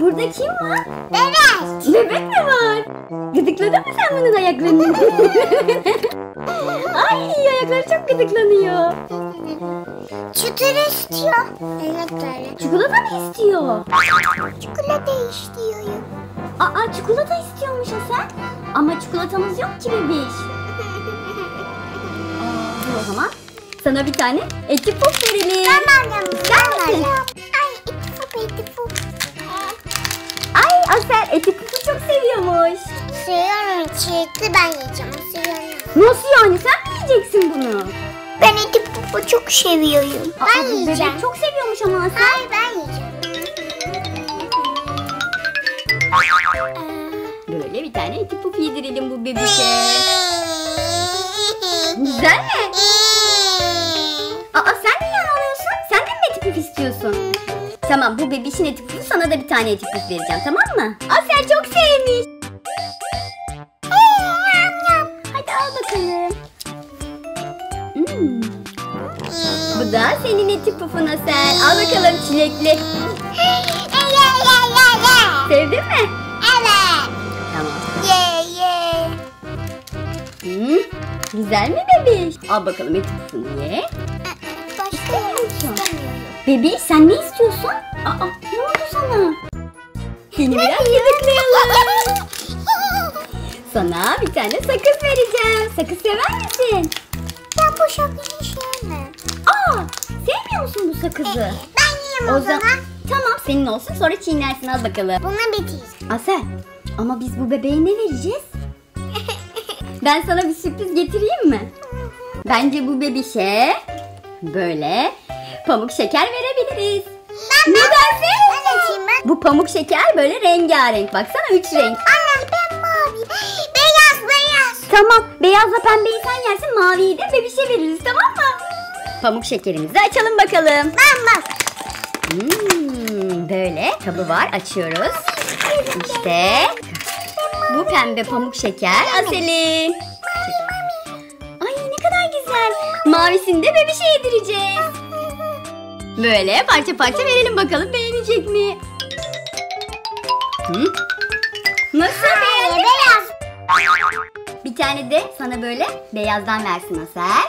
Burada kim var? Bebek. Bebek mi var? Gıdıkladın mı sen bunun ayaklarını? Ay, ayakları çok gıdıklanıyor. Çıtır istiyor. Evet öyle. Çikolata mı istiyor? Çikolata istiyor. Aa, çikolata istiyormuş Asel. Ama çikolatamız yok ki bebiş. Dur o zaman. Sana bir tane eti pop verelim. Tamam. İster misin? Ay Asel, eti pufu çok seviyormuş. Seviyorum, çiğitli ben yiyeceğim. Nasıl yani, sen mi yiyeceksin bunu? Ben eti pufu çok seviyorum. Aa, ben yiyeceğim. Bebek çok seviyormuş ama Asel. Hayır, ben yiyeceğim. Böyle bir tane eti pufu yedirelim bu bebeğe. Güzel mi? Aa, sen niye ağlıyorsun? Sen de mi eti pufu istiyorsun? Tamam, bu bebişin eti pufu, sana da bir tane eti pufu vereceğim, tamam mı? Asel çok sevmiş. Hadi al bakalım. Bu da senin eti pufun Asel. Al bakalım, çilekli. Sevdin mi? Evet. Tamam. Güzel mi bebiş? Al bakalım eti pufunu ye. Bebeğim, sen ne istiyorsun? Aa, ne oldu sana? Seni biraz gıdıklayalım. Sana bir tane sakız vereceğim. Sakız sever misin? Ben bu sakızı sevmem. Aa, sevmiyor musun bu sakızı? Ben yiyeyim o zaman. Tamam, senin olsun, sonra çiğnersin, al bakalım. Buna bitir. Asel, ama biz bu bebeğe ne vereceğiz? Ben sana bir sürpriz getireyim mi? Bence bu bebişe böyle pamuk şeker verebiliriz. Ne dersin? Bu pamuk şeker böyle rengarenk. Baksana, 3 renk. Anne, ben mavi. Beyaz, beyaz. Tamam, beyazla pembeyi sen yersin, maviyi de bebişe veririz, tamam mı? Pamuk şekerimizi açalım bakalım. Ben bak. Böyle kabı var, açıyoruz. İşte bu pembe pamuk şeker Asel'in. Ay, ne kadar güzel. Mavisini de bebişe yedireceğiz. Böyle parça parça verelim bakalım, beğenecek mi? Nasıl, beğendin mi? Beyaz. Bir tane de sana böyle beyazdan versin Asel.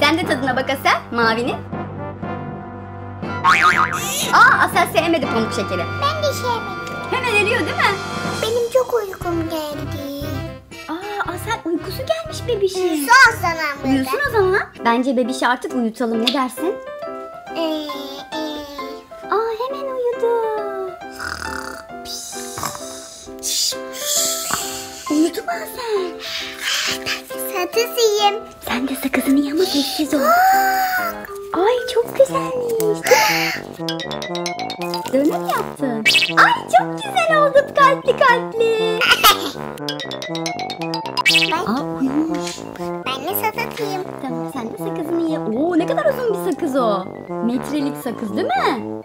Sen de tadına bak Asel, mavinin. Aa, Asel sevmedi pamuk şekeri. Ben de sevmedim. Hemen eriyor değil mi? Benim çok uykum geldi. Asel, uykusu gelmiş bebişin. Uyusun o zaman böyle. Uyusun o zaman. Bence bebişi artık uyutalım, ne dersin? Aa, hemen uyudu. Uyudu mu Asel? Sakız yiyeyim. Sen de sakızını ye ama sessiz ol. Ay, çok güzelmiş. Dönüm yaptın. Ay, çok güzel oldu, kalpli kalpli. Aa, uyumuş. Ben de sakızıyım. Tamam, sen de sakızını ye. Oo, ne kadar uzun bir sakız o. Metrelik sakız değil mi?